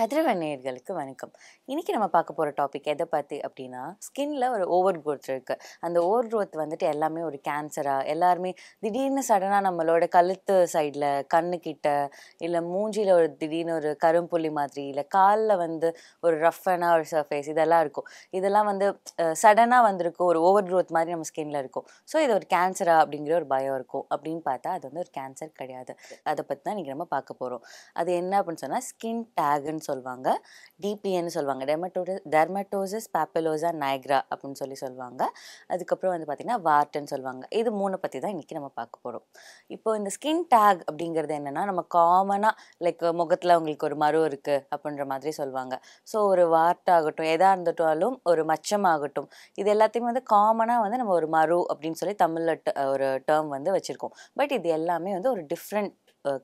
கதிரவநேயர்களுக்கு வணக்கம். இன்னைக்கு நம்ம பார்க்க போற டாபிக் எதை பத்தி அப்படினா, ஸ்கின்ல ஒரு ஓவர் growth இருக்கு. அந்த ஓவர் growth வந்துட்டு எல்லாமே ஒரு கேன்சரா, எல்லாரும் திடீர்னு சடனா நம்மளோட கழுத்து சைடுல, கண்ணு கிட்ட, இல்ல மூஞ்சில ஒரு திடீர்னு ஒரு கரும்புள்ளி மாதிரி, இல்ல கால்ல வந்து ஒரு ரஃப்னா ஒரு சர்ஃபேஸ், இதெல்லாம் இருக்கும். இதெல்லாம் வந்து சடனா வந்திருக்கு, ஒரு ஓவர் growth மாதிரி நம்ம ஸ்கின்ல இருக்கும். சோ இது ஒரு கேன்சரா அப்படிங்கற ஒரு பயம் இருக்கும். அப்படிን பார்த்தா அது வந்து ஒரு கேன்சர் கிடையாது. அத பத்தி தான் இன்னைக்கு நம்ம பார்க்க போறோம். அது என்ன அப்படினு சொன்னா ஸ்கின் டாக் சொல்வாங்க, DPN சொல்வாங்க, Dermatosis Papillosa Nigra அப்படினு சொல்வாங்க. அதுக்கு அப்புறம் வந்து பாத்தீனா வார்டன் சொல்வாங்க. இது மூணு பத்தி தான் இன்னைக்கு நம்ம பார்க்க போறோம். இப்போ இந்த ஸ்கின் டாக் அப்படிங்கிறது என்னன்னா, நம்ம காமனா லைக் முகத்துல உங்களுக்கு ஒரு மறு இருக்கு அப்படின்ற மாதிரி சொல்வாங்க. சோ ஒரு வார்ட் ஆகட்டும், எதா இருந்துட்டாலும் ஒரு மச்சம் ஆகட்டும், இது எல்லாத்தையும் வந்து காமனா வந்து நம்ம ஒரு மறு அப்படினு சொல்லி தமிழ்ல ஒரு டேர்ம் வந்து வச்சிருக்கோம். பட் இது எல்லாமே வந்து ஒரு டிஃபரண்ட்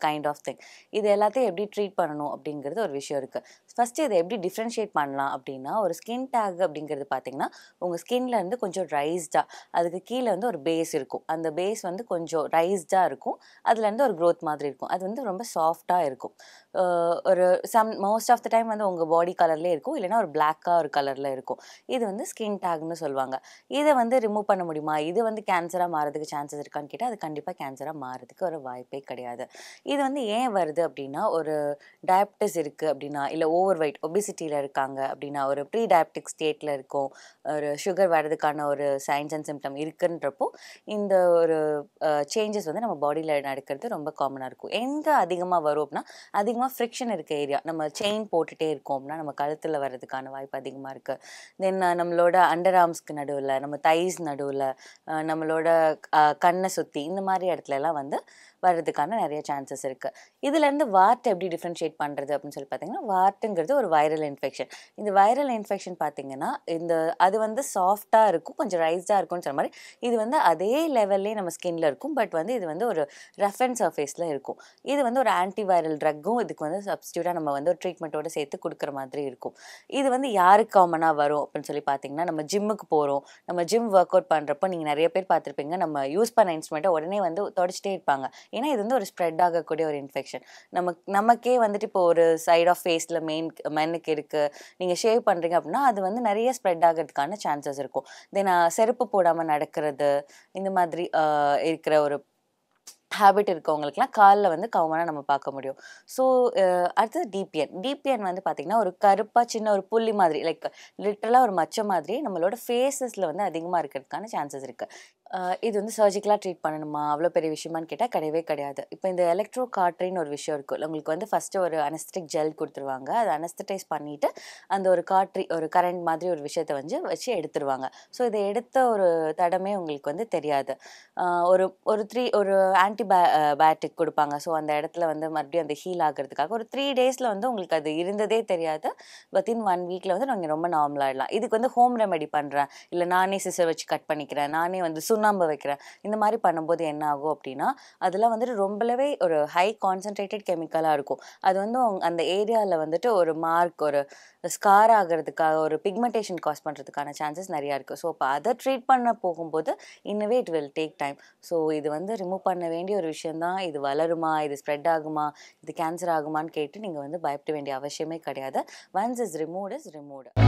கைண்ட் ஆஃப் திங். இது எல்லாத்தையும் எப்படி ட்ரீட் பண்ணணும் அப்படிங்கிறது ஒரு விஷயம் இருக்குது. ஃபஸ்ட்டு இதை எப்படி டிஃப்ரென்ஷியேட் பண்ணலாம் அப்படின்னா, ஒரு ஸ்கின் டேக் அப்படிங்கிறது பார்த்திங்கன்னா உங்கள் ஸ்கின்லேருந்து கொஞ்சம் ரைஸ்டாக, அதுக்கு கீழே வந்து ஒரு பேஸ் இருக்கும், அந்த பேஸ் வந்து கொஞ்சம் ரைஸ்டாக இருக்கும், அதுலேருந்து ஒரு க்ரோத் மாதிரி இருக்கும், அது வந்து ரொம்ப சாஃப்டாக இருக்கும். ஒரு மோஸ்ட் ஆஃப் த டைம் வந்து உங்கள் பாடி கலர்லேயே இருக்கும், இல்லைனா ஒரு பிளாக்காக ஒரு கலரில் இருக்கும். இது வந்து ஸ்கின் டேக்னு சொல்லுவாங்க. இதை வந்து ரிமூவ் பண்ண முடியுமா, இது வந்து கேன்சராக மாறதுக்கு சான்சஸ் இருக்கான்னு கேட்டால் அது கண்டிப்பாக கேன்சராக மாறதுக்கு ஒரு வாய்ப்பே கிடையாது. இது வந்து ஏன் வருது அப்படின்னா, ஒரு டயபெட்டிஸ் இருக்குது அப்படின்னா, இல்லை ஓவர் வெயிட் ஒபிசிட்டியில் இருக்காங்க அப்படின்னா, ஒரு ப்ரீ டயபெட்டிக் ஸ்டேட்டில் இருக்கும், ஒரு சுகர் வர்றதுக்கான ஒரு சைன்ஸ் அண்ட் சிம்டம் இருக்குன்றப்போ இந்த ஒரு சேஞ்சஸ் வந்து நம்ம பாடியில் நடக்கிறது ரொம்ப காமனாக இருக்கும். எங்கே அதிகமாக வரும் அப்படின்னா, அதிகமாக ஃப்ரிக்ஷன் இருக்க ஏரியா, நம்ம செயின் போட்டுகிட்டே இருக்கோம் அப்படின்னா நம்ம கழுத்தில் வர்றதுக்கான வாய்ப்பு அதிகமாக இருக்குது. தென் நம்மளோட அண்டர் ஆர்ம்ஸ்க்கு நடுவில், நம்ம தைஸ் நடுவில், நம்மளோட கண்ணை சுற்றி, இந்த மாதிரி இடத்துலலாம் வந்து வர்றதுக்கான நிறைய சான்சஸ் இருக்குது. இதுலேருந்து வார்ட் எப்படி டிஃப்ரென்ஷியேட் பண்ணுறது அப்படின்னு சொல்லி பார்த்தீங்கன்னா, வார்ட்டுங்கிறது ஒரு வைரல் இன்ஃபெக்ஷன். இந்த வைரல் இன்ஃபெக்ஷன் பார்த்திங்கன்னா அது வந்து சாஃப்டாக இருக்கும், கொஞ்சம் ரைஸ்டாக இருக்கும்னு சொன்ன மாதிரி, இது வந்து அதே லெவல்லே நம்ம ஸ்கின்ல இருக்கும், பட் வந்து இது வந்து ஒரு ரஃப் அண்ட் சர்ஃபேஸில் இருக்கும். இது வந்து ஒரு ஆன்டிவைரல் ட்ரக்கும் இதுக்கு வந்து சப்ஸ்டியூட்டாக நம்ம வந்து ஒரு ட்ரீட்மெண்ட்டோடு சேர்த்து கொடுக்குற மாதிரி இருக்கும். இது வந்து யாருக்கு காமனாக வரும் அப்படின்னு சொல்லி பார்த்தீங்கன்னா, நம்ம ஜிம்முக்கு போகிறோம், நம்ம ஜிம் ஒர்க் அவுட் பண்ணுறப்போ நீங்கள் நிறைய பேர் பார்த்துருப்பீங்க, நம்ம யூஸ் பண்ண இன்ஸ்ட்ருமெண்ட்டை உடனே வந்து தொடச்சிட்டே இருப்பாங்க. ஏன்னா இது வந்து ஒரு ஸ்ப்ரெட் ஆகக்கூடிய ஒரு இன்ஃபெக்ஷன். நமக்கே வந்துட்டு இப்போ ஒரு சைட் ஆஃப் ஃபேஸில் மென்னுக்கு இருக்குது, நீங்கள் ஷேவ் பண்ணுறீங்க அப்படின்னா அது வந்து நிறைய ஸ்ப்ரெட் ஆகிறதுக்கான சான்சஸ் இருக்கும். தென் செருப்பு போடாமல் நடக்கிறது, இந்த மாதிரி இருக்கிற ஒரு ஹேபிட் இருக்கவங்களுக்குலாம் காலில் வந்து காமனாக நம்ம பார்க்க முடியும். ஸோ அடுத்தது DPN வந்து பார்த்திங்கன்னா ஒரு கருப்பாக சின்ன ஒரு புள்ளி மாதிரி, லைக் லிட்டரலாக ஒரு மச்ச மாதிரி நம்மளோட ஃபேஸஸில் வந்து அதிகமாக இருக்கிறதுக்கான சான்சஸ் இருக்குது. இது வந்து சர்ஜிக்கலாக ட்ரீட் பண்ணணுமா, அவ்வளோ பெரிய விஷயமானு கேட்டால் கிடையவே கிடையாது. இப்போ இந்த எலக்ட்ரோ காட்ரின்னு ஒரு விஷயம் இருக்குது. உங்களுக்கு வந்து ஃபஸ்ட்டு ஒரு அனஸ்தட்டிக் ஜெல் கொடுத்துருவாங்க, அது அனஸ்தடைஸ் பண்ணிவிட்டு அந்த ஒரு காட்ரி ஒரு கரண்ட் மாதிரி ஒரு விஷயத்தை வச்சு எடுத்துருவாங்க. ஸோ இதை எடுத்த ஒரு தடமே உங்களுக்கு வந்து தெரியாது. ஒரு ஆன்டிபயாட்டிக் கொடுப்பாங்க. ஸோ அந்த இடத்துல வந்து மறுபடியும் அந்த ஹீல் ஆகிறதுக்காக ஒரு 3 days வந்து உங்களுக்கு அது இருந்ததே தெரியாது, வித்தின் 1 week வந்து நாங்கள் ரொம்ப நார்மல் ஆகிடலாம். இதுக்கு வந்து ஹோம் ரெமெடி பண்ணுறேன், இல்லை நானே சிசர் வச்சு கட் பண்ணிக்கிறேன், நானே வந்து சுண்ணாம்பு வைக்கிறேன், இந்த மாதிரி பண்ணும்போது என்ன ஆகும் அப்படின்னா, அதெல்லாம் வந்துட்டு ரொம்பவே ஒரு ஹை கான்சன்ட்ரேட்டட் கெமிக்கலாக இருக்கும். அது வந்து அந்த ஏரியாவில் வந்துட்டு ஒரு மார்க், ஒரு ஸ்கார் ஆகிறதுக்காக, ஒரு பிக்மெண்டேஷன் காஸ் பண்ணுறதுக்கான சான்சஸ் நிறையா இருக்குது. ஸோ இப்போ அதை ட்ரீட் பண்ண போகும்போது இன்னவே it will take time. So இது வந்து ரிமூவ் பண்ண வேண்டிய ஒரு விஷயந்தான். இது வளருமா, இது ஸ்ப்ரெட் ஆகுமா, இது கேன்சர் ஆகுமான்னு கேட்டு நீங்கள் வந்து பயப்பட வேண்டிய அவசியமே கிடையாது. Once is removed is removed.